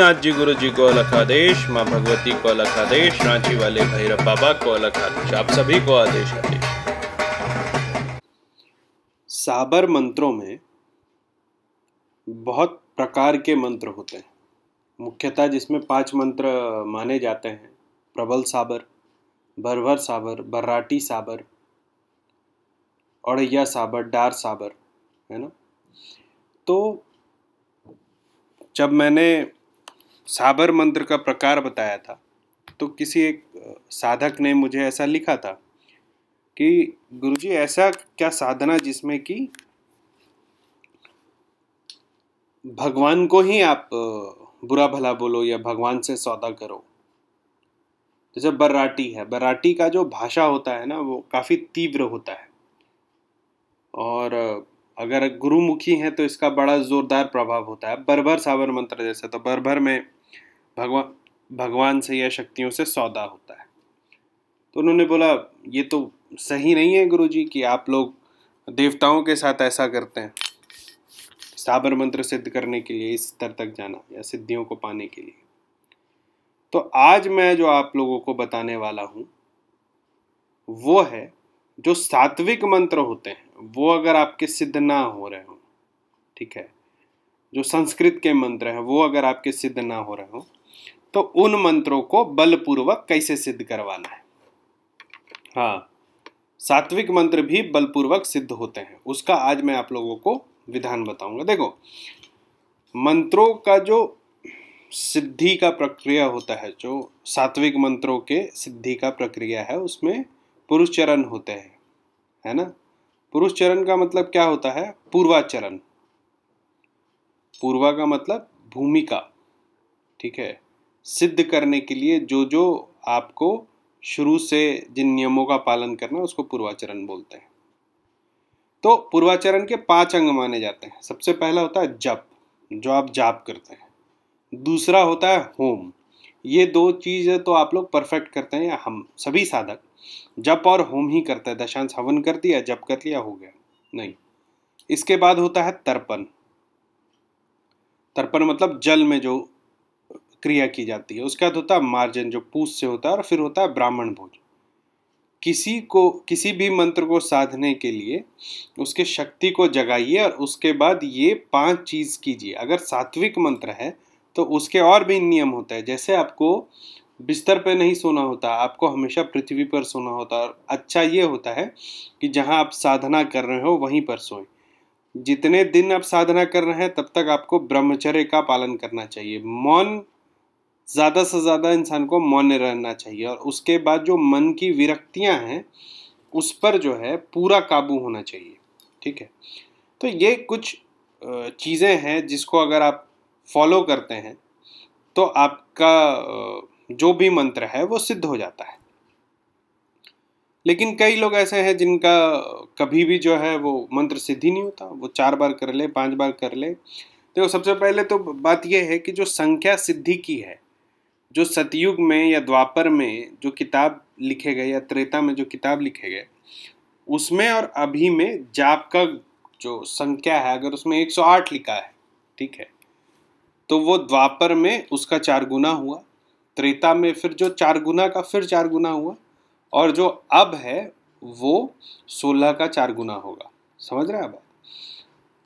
गोपीनाथ जी गुरु जी को अलख आदेश, माँ भगवती को अलख आदेश, रांची वाले भैरव बाबा को अलख आदेश, आप सभी को आदेश आदेश। साबर मंत्रों में बहुत प्रकार के मंत्र होते हैं, मुख्यतः जिसमें 5 मंत्र माने जाते हैं। प्रबल साबर, बरवर साबर, बर्राटी साबर, औड़ैया साबर, डार साबर, है ना। तो जब मैंने साबर मंत्र का प्रकार बताया था तो किसी एक साधक ने मुझे ऐसा लिखा था कि गुरुजी ऐसा क्या साधना जिसमें कि भगवान को ही आप बुरा भला बोलो या भगवान से सौदा करो। जैसे बर्राटी है, बर्राटी का जो भाषा होता है ना वो काफ़ी तीव्र होता है, और अगर गुरुमुखी हैं तो इसका बड़ा ज़ोरदार प्रभाव होता है। बर्बर साबर मंत्र जैसे, तो बर्बर में भगवान से या शक्तियों से सौदा होता है। तो उन्होंने बोला ये तो सही नहीं है गुरुजी कि आप लोग देवताओं के साथ ऐसा करते हैं, साबर मंत्र सिद्ध करने के लिए इस स्तर तक जाना या सिद्धियों को पाने के लिए। तो आज मैं जो आप लोगों को बताने वाला हूँ वो है जो सात्विक मंत्र होते हैं, वो अगर आपके सिद्ध ना हो रहे हो, ठीक है, जो संस्कृत के मंत्र हैं वो अगर आपके सिद्ध ना हो रहे हो तो उन मंत्रों को बलपूर्वक कैसे सिद्ध करवाना है। हाँ, सात्विक मंत्र भी बलपूर्वक सिद्ध होते हैं, उसका आज मैं आप लोगों को विधान बताऊंगा। देखो, मंत्रों का जो सिद्धि का प्रक्रिया होता है, जो सात्विक मंत्रों के सिद्धि का प्रक्रिया है, उसमें पुरुष चरण होते हैं, है ना। पुरुष चरण का मतलब क्या होता है? पूर्वाचरण। पूर्वा का मतलब भूमिका, ठीक है। सिद्ध करने के लिए जो जो आपको शुरू से जिन नियमों का पालन करना है उसको पूर्वाचरण बोलते हैं। तो पूर्वाचरण के 5 अंग माने जाते हैं। सबसे पहला होता है जप, जो आप जाप करते हैं। दूसरा होता है होम। ये 2 चीज़ें तो आप लोग परफेक्ट करते हैं, या हम सभी साधक जप और होम ही करता है। दशांश हवन कर दिया, जप कर लिया, हो गया, नहीं। इसके बाद होता है तर्पण। तर्पण मतलब जल में जो क्रिया की जाती है। उसके बाद होता है मार्जन, जो पूज से होता है। और फिर होता है ब्राह्मण भोज। किसी भी मंत्र को साधने के लिए उसके शक्ति को जगाइए और उसके बाद ये 5 चीज़ कीजिए। अगर सात्विक मंत्र है तो उसके और भी नियम होते हैं। जैसे आपको बिस्तर पे नहीं सोना होता, आपको हमेशा पृथ्वी पर सोना होता है। और अच्छा ये होता है कि जहाँ आप साधना कर रहे हो वहीं पर सोएं। जितने दिन आप साधना कर रहे हैं तब तक आपको ब्रह्मचर्य का पालन करना चाहिए। मौन, ज़्यादा से ज़्यादा इंसान को मौन रहना चाहिए। और उसके बाद जो मन की विरक्तियाँ हैं उस पर जो है पूरा काबू होना चाहिए, ठीक है। तो ये कुछ चीज़ें हैं जिसको अगर आप फॉलो करते हैं तो आपका जो भी मंत्र है वो सिद्ध हो जाता है। लेकिन कई लोग ऐसे हैं जिनका कभी भी जो है वो मंत्र सिद्ध ही नहीं होता। वो 4 बार कर ले, 5 बार कर ले। तो सबसे पहले तो बात यह है कि जो संख्या सिद्धि की है, जो सतयुग में या द्वापर में जो किताब लिखे गए या त्रेता में जो किताब लिखे गए, उसमें और अभी में जाप का जो संख्या है अगर उसमें 108 लिखा है, ठीक है, तो वो द्वापर में उसका 4 गुना हुआ, त्रेता में फिर जो 4 गुना का फिर 4 गुना हुआ, और जो अब है वो 16 का 4 गुना होगा। समझ रहे हैं आप?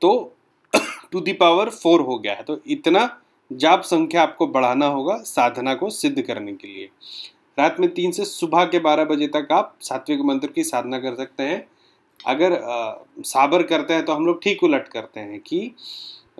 तो 2 की पावर 4 हो गया है। तो इतना जाप संख्या आपको बढ़ाना होगा साधना को सिद्ध करने के लिए। रात में 3 से सुबह के 12 बजे तक आप सात्विक मंत्र की साधना कर सकते हैं। अगर साबर करते हैं तो हम लोग ठीक उलट करते हैं कि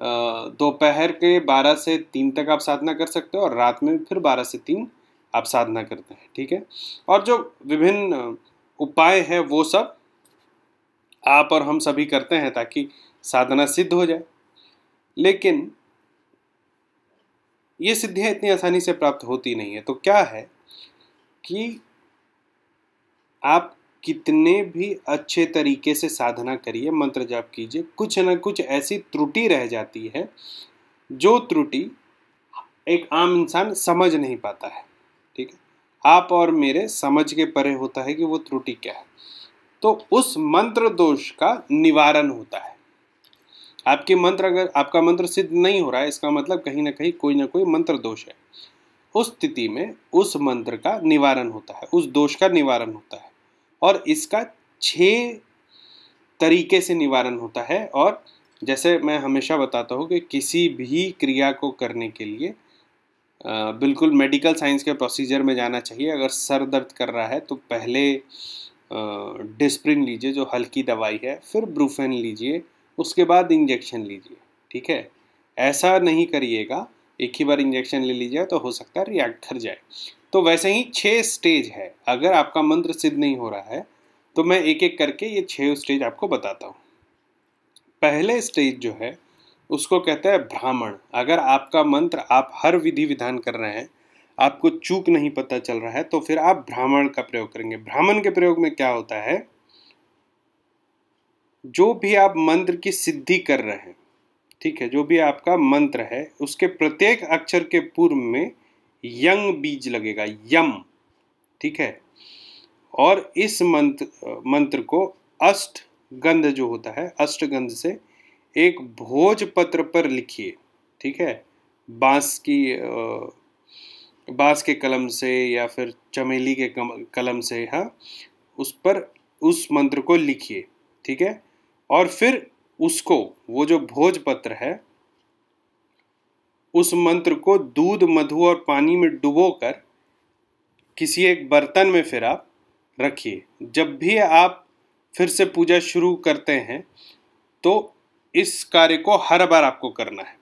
दोपहर के 12 से 3 तक आप साधना कर सकते हो और रात में फिर 12 से 3 आप साधना करते हैं, ठीक है। और जो विभिन्न उपाय हैं वो सब आप और हम सभी करते हैं ताकि साधना सिद्ध हो जाए। लेकिन ये सिद्धियाँ इतनी आसानी से प्राप्त होती नहीं है। तो क्या है कि आप कितने भी अच्छे तरीके से साधना करिए, मंत्र जाप कीजिए, कुछ ना कुछ ऐसी त्रुटि रह जाती है जो त्रुटि एक आम इंसान समझ नहीं पाता है, ठीक है। आप और मेरे समझ के परे होता है कि वो त्रुटि क्या है। तो उस मंत्र दोष का निवारण होता है। आपके मंत्र, अगर आपका मंत्र सिद्ध नहीं हो रहा है, इसका मतलब कहीं ना कोई मंत्र दोष है। उस स्थिति में उस मंत्र का निवारण होता है, उस दोष का निवारण होता है, और इसका 6 तरीके से निवारण होता है। और जैसे मैं हमेशा बताता हूँ कि किसी भी क्रिया को करने के लिए बिल्कुल मेडिकल साइंस के प्रोसीजर में जाना चाहिए। अगर सर दर्द कर रहा है तो पहले डिस्प्रिन लीजिए जो हल्की दवाई है, फिर ब्रूफेन लीजिए, उसके बाद इंजेक्शन लीजिए। ठीक है, ऐसा नहीं करिएगा एक ही बार इंजेक्शन ले लीजिए तो हो सकता है रिएक्ट कर जाए। तो वैसे ही 6 स्टेज है। अगर आपका मंत्र सिद्ध नहीं हो रहा है तो मैं एक एक करके ये 6 स्टेज आपको बताता हूँ। पहले स्टेज जो है उसको कहते हैं ब्राह्मण। अगर आपका मंत्र, आप हर विधि विधान कर रहे हैं, आपको चूक नहीं पता चल रहा है, तो फिर आप ब्राह्मण का प्रयोग करेंगे। ब्राह्मण के प्रयोग में क्या होता है, जो भी आप मंत्र की सिद्धि कर रहे हैं, ठीक है, जो भी आपका मंत्र है उसके प्रत्येक अक्षर के पूर्व में यंग बीज लगेगा, यम। ठीक है, और इस मंत्र को अष्टगंध जो होता है, अष्टगंध से एक भोजपत्र पर लिखिए। ठीक है, बांस के कलम से या फिर चमेली के कलम से, हाँ, उस पर उस मंत्र को लिखिए। ठीक है, और फिर उसको, वो जो भोजपत्र है, उस मंत्र को दूध, मधु और पानी में डुबोकर किसी एक बर्तन में फिर आप रखिए। जब भी आप फिर से पूजा शुरू करते हैं तो इस कार्य को हर बार आपको करना है।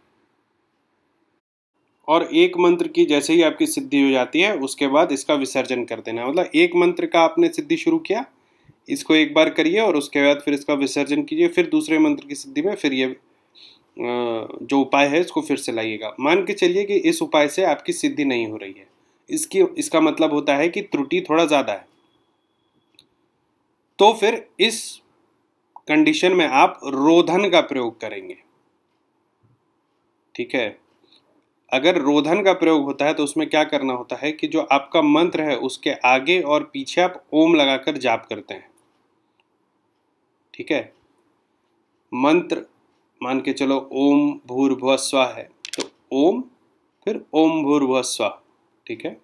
और एक मंत्र की जैसे ही आपकी सिद्धि हो जाती है उसके बाद इसका विसर्जन कर देना। मतलब एक मंत्र का आपने सिद्धि शुरू किया, इसको एक बार करिए और उसके बाद फिर इसका विसर्जन कीजिए, फिर दूसरे मंत्र की सिद्धि में फिर ये जो उपाय है इसको फिर से लाइएगा। मान के चलिए कि इस उपाय से आपकी सिद्धि नहीं हो रही है, इसका मतलब होता है कि त्रुटि थोड़ा ज़्यादा है। तो फिर इस कंडीशन में आप रोधन का प्रयोग करेंगे। ठीक है, अगर रोधन का प्रयोग होता है तो उसमें क्या करना होता है कि जो आपका मंत्र है उसके आगे और पीछे आप ओम लगाकर जाप करते हैं। ठीक है, मंत्र मान के चलो ओम भूर्भुवः स्वः है तो ओम, फिर ओम भूर्भुवः स्वः। ठीक है,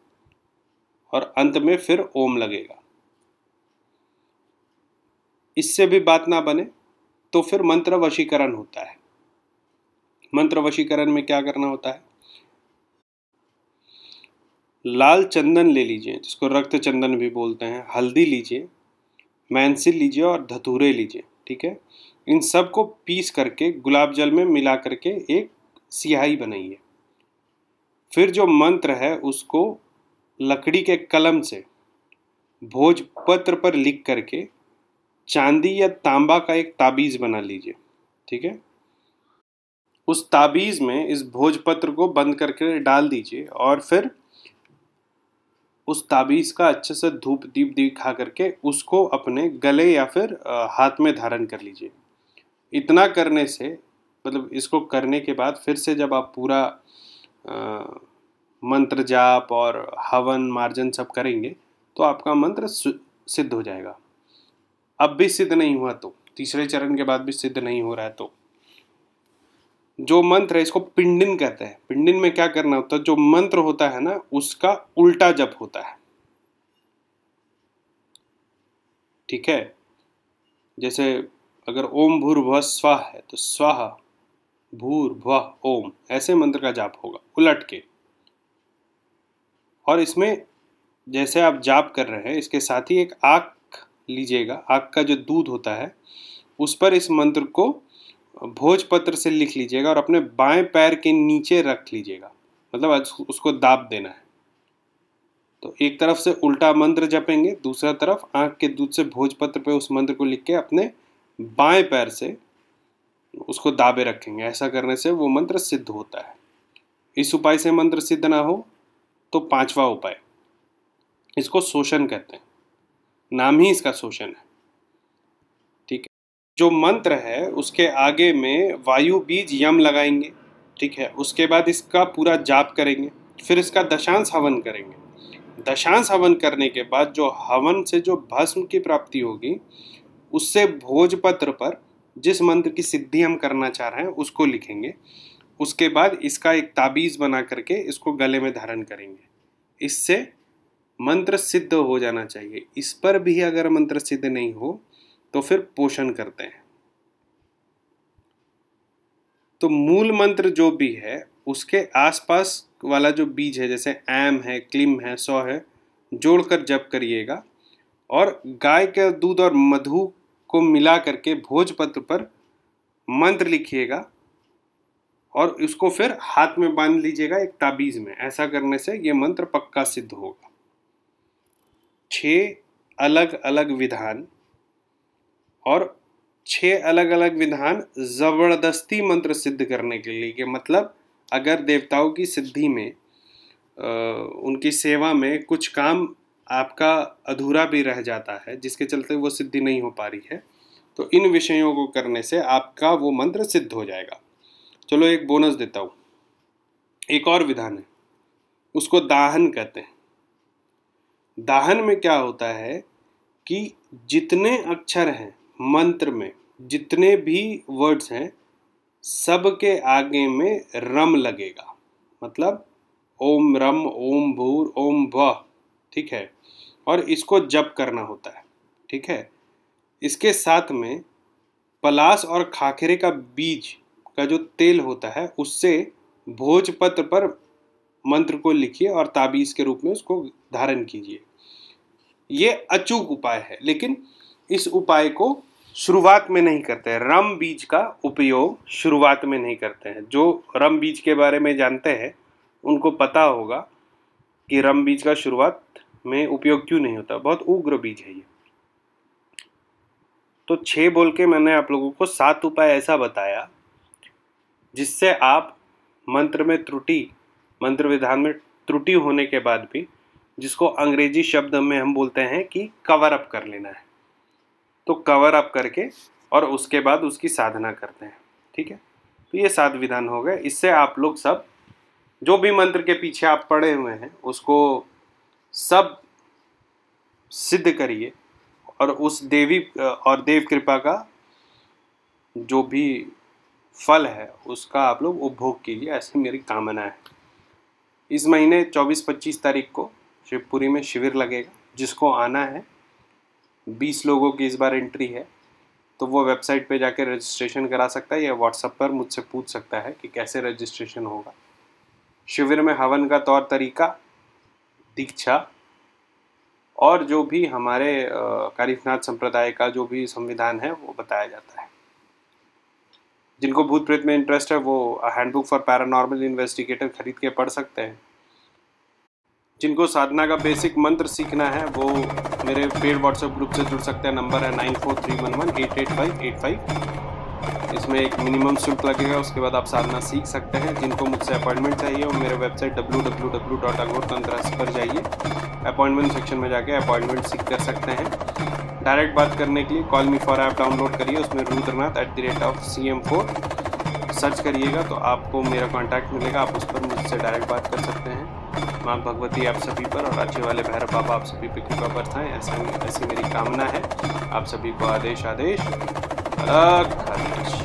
और अंत में फिर ओम लगेगा। इससे भी बात ना बने तो फिर मंत्र वशीकरण होता है। मंत्र वशीकरण में क्या करना होता है, लाल चंदन ले लीजिए, जिसको रक्त चंदन भी बोलते हैं, हल्दी लीजिए, मैंसिल लीजिए और धतूरे लीजिए। ठीक है, इन सब को पीस करके गुलाब जल में मिला करके एक सियाही बनाइए। फिर जो मंत्र है उसको लकड़ी के कलम से भोजपत्र पर लिख करके चांदी या तांबा का एक ताबीज़ बना लीजिए। ठीक है, उस ताबीज़ में इस भोजपत्र को बंद करके डाल दीजिए और फिर उस ताबीज़ का अच्छे से धूप दीप दिखा करके उसको अपने गले या फिर हाथ में धारण कर लीजिए। इतना करने से, मतलब इसको करने के बाद फिर से जब आप पूरा मंत्र जाप और हवन मार्जन सब करेंगे तो आपका मंत्र सिद्ध हो जाएगा। अब भी सिद्ध नहीं हुआ तो तीसरे चरण के बाद भी सिद्ध नहीं हो रहा है तो जो मंत्र है इसको पिंडिन कहते हैं। पिंडिन में क्या करना होता है, जो मंत्र होता है ना उसका उल्टा जप होता है। ठीक है, जैसे अगर ओम भूर्भुवः स्वाहा है तो स्वाहा भूर्भुवः ओम, ऐसे मंत्र का जाप होगा उलट के। और इसमें जैसे आप जाप कर रहे हैं इसके साथ ही एक आग लीजिएगा, आग का जो दूध होता है उस पर इस मंत्र को भोजपत्र से लिख लीजिएगा और अपने बाएं पैर के नीचे रख लीजिएगा, मतलब उसको दाब देना है। तो एक तरफ से उल्टा मंत्र जपेंगे, दूसरा तरफ आँख के दूध से भोजपत्र पे उस मंत्र को लिख के अपने बाएं पैर से उसको दाबे रखेंगे। ऐसा करने से वो मंत्र सिद्ध होता है। इस उपाय से मंत्र सिद्ध ना हो तो पाँचवा उपाय, इसको शोषण कहते हैं, नाम ही इसका शोषण है। ठीक है, जो मंत्र है उसके आगे में वायु बीज यम लगाएंगे। ठीक है, उसके बाद इसका पूरा जाप करेंगे, फिर इसका दशांश हवन करेंगे। दशांश हवन करने के बाद जो हवन से जो भस्म की प्राप्ति होगी उससे भोजपत्र पर जिस मंत्र की सिद्धि हम करना चाह रहे हैं उसको लिखेंगे। उसके बाद इसका एक ताबीज़ बना करके इसको गले में धारण करेंगे। इससे मंत्र सिद्ध हो जाना चाहिए। इस पर भी अगर मंत्र सिद्ध नहीं हो तो फिर पोषण करते हैं। तो मूल मंत्र जो भी है उसके आसपास वाला जो बीज है, जैसे ऐम है, क्लिम है, सौ है, जोड़कर जप करिएगा। और गाय के दूध और मधु को मिला करके भोजपत्र पर मंत्र लिखिएगा और इसको फिर हाथ में बांध लीजिएगा एक ताबीज़ में। ऐसा करने से ये मंत्र पक्का सिद्ध होगा। 6 अलग अलग विधान, और 6 अलग अलग विधान ज़बरदस्ती मंत्र सिद्ध करने के लिए कि मतलब अगर देवताओं की सिद्धि में उनकी सेवा में कुछ काम आपका अधूरा भी रह जाता है जिसके चलते वो सिद्धि नहीं हो पा रही है, तो इन विषयों को करने से आपका वो मंत्र सिद्ध हो जाएगा। चलो एक बोनस देता हूँ, एक और विधान है, उसको दाहन कहते हैं। दाहन में क्या होता है कि जितने अक्षर हैं मंत्र में, जितने भी वर्ड्स हैं, सब के आगे में रम लगेगा। मतलब ओम रम, ओम भूर, ओम भ, ठीक है, और इसको जप करना होता है, ठीक है। इसके साथ में पलाश और खाखरे का बीज का जो तेल होता है उससे भोजपत्र पर मंत्र को लिखिए और ताबीज़ के रूप में उसको धारण कीजिए। ये अचूक उपाय है, लेकिन इस उपाय को शुरुआत में नहीं करते हैं। रम बीज का उपयोग शुरुआत में नहीं करते हैं। जो रम बीज के बारे में जानते हैं उनको पता होगा कि रम बीज का शुरुआत में उपयोग क्यों नहीं होता, बहुत उग्र बीज है ये। तो 6 बोल के मैंने आप लोगों को 7 उपाय ऐसा बताया जिससे आप मंत्र में त्रुटि, मंत्र विधान में त्रुटि होने के बाद भी, जिसको अंग्रेजी शब्द में हम बोलते हैं कि कवर अप कर लेना है, तो कवर अप करके और उसके बाद उसकी साधना करते हैं, ठीक है। तो ये 7 विधान हो गए। इससे आप लोग सब जो भी मंत्र के पीछे आप पड़े हुए हैं उसको सब सिद्ध करिए और उस देवी और देव कृपा का जो भी फल है उसका आप लोग उपभोग कीजिए, ऐसी मेरी कामना है। इस महीने 24-25 तारीख को शिवपुरी में शिविर लगेगा। जिसको आना है, 20 लोगों की इस बार एंट्री है, तो वो वेबसाइट पे जाके रजिस्ट्रेशन करा सकता है या व्हाट्सएप पर मुझसे पूछ सकता है कि कैसे रजिस्ट्रेशन होगा। शिविर में हवन का तौर तरीका, दीक्षा और जो भी हमारे कारिफनाथ संप्रदाय का जो भी संविधान है वो बताया जाता है। जिनको भूत प्रेत में इंटरेस्ट है वो हैंडबुक फॉर पैरानॉर्मल इन्वेस्टिगेटर खरीद के पढ़ सकते हैं। जिनको साधना का बेसिक मंत्र सीखना है वो मेरे पेड व्हाट्सएप ग्रुप से जुड़ सकते हैं। नंबर है 9431188585। इसमें एक मिनिमम शुल्क लगेगा, उसके बाद आप साधना सीख सकते हैं। जिनको मुझसे अपॉइंटमेंट चाहिए वो मेरे वेबसाइट www.aghortantra पर जाइए, अपॉइंटमेंट सेक्शन में जाके अपॉइंटमेंट सीख कर सकते हैं। डायरेक्ट बात करने के लिए call me for app download करिए, उसमें rudranath@cm4 सर्च करिएगा तो आपको मेरा कांटेक्ट मिलेगा। आप उस पर मुझसे डायरेक्ट बात कर सकते हैं। माँ भगवती आप सभी पर और अच्छे वाले भैरव बाबा आप सभी पर कृपा बरसाएं, ऐसी मेरी कामना है। आप सभी को आदेश आदेश, अलख आदेश।